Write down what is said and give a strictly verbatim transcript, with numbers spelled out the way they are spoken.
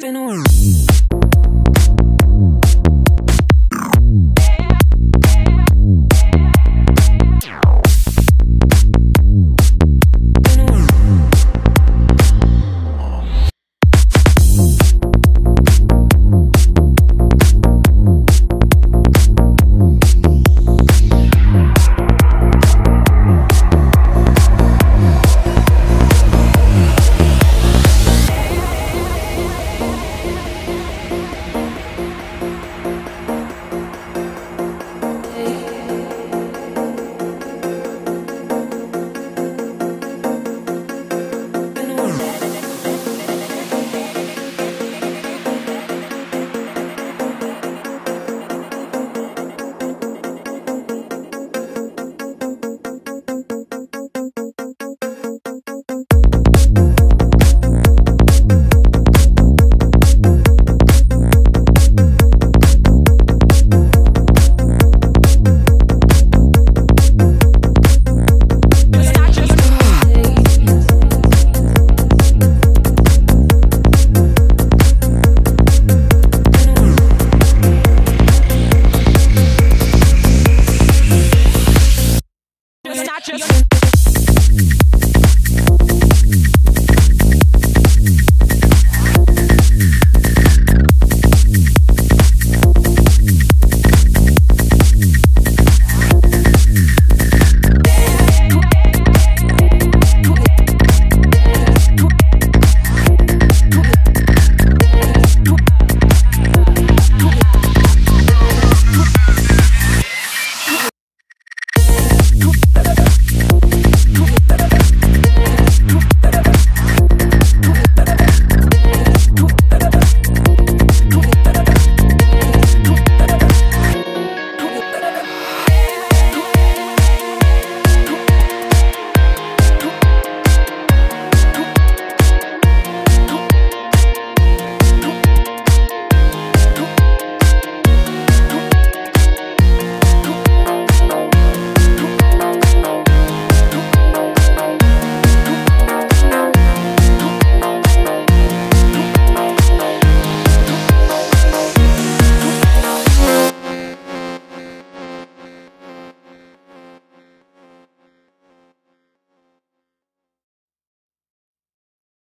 Been around.